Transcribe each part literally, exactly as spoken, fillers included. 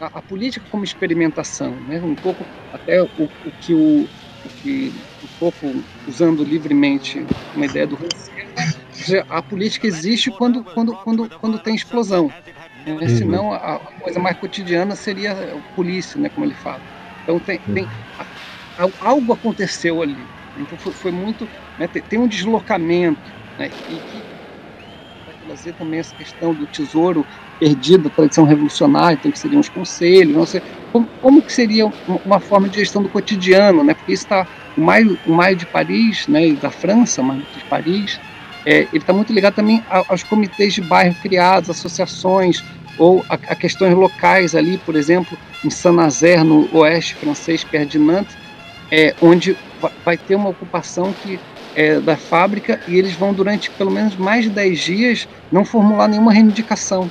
a, a política como experimentação, né? Um pouco até o, o que o, o que um pouco usando livremente uma ideia do Rousseau, a política existe quando quando quando quando tem explosão, né? Uhum. Senão a, a coisa mais cotidiana seria a polícia, né? Como ele fala. Então tem, uhum. tem a, a, algo aconteceu ali. Então foi, foi muito, né? tem, tem um deslocamento, né? E que trazer também essa questão do tesouro perdido, da tradição revolucionária, então que seriam os conselhos, não sei, como, como que seria uma forma de gestão do cotidiano, né? Porque isso está, o maio, o maio de Paris, né, da França, mas de Paris, é, ele está muito ligado também aos comitês de bairro criados, associações, ou a, a questões locais ali, por exemplo, em Saint-Nazaire, no oeste francês, Ferdinand, é, onde vai ter uma ocupação que É, da fábrica, e eles vão durante pelo menos mais de dez dias não formular nenhuma reivindicação,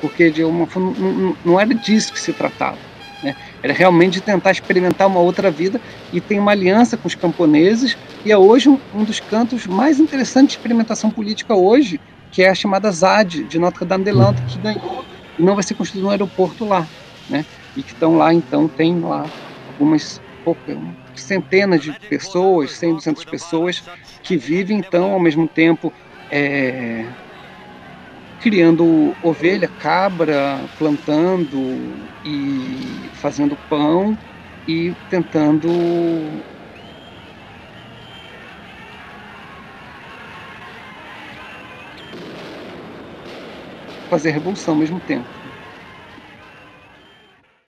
porque de uma, não, não era disso que se tratava, né? Era realmente de tentar experimentar uma outra vida, e tem uma aliança com os camponeses, e é hoje um, um dos cantos mais interessantes de experimentação política hoje, que é a chamada Z A D de Notre-Dame-des-Landes, que ganhou, e não vai ser construído um aeroporto lá, né? E que estão lá, então tem lá algumas centenas de pessoas, cem, duzentas pessoas que vivem, então, ao mesmo tempo é, criando ovelha, cabra, plantando e fazendo pão e tentando fazer revolução ao mesmo tempo.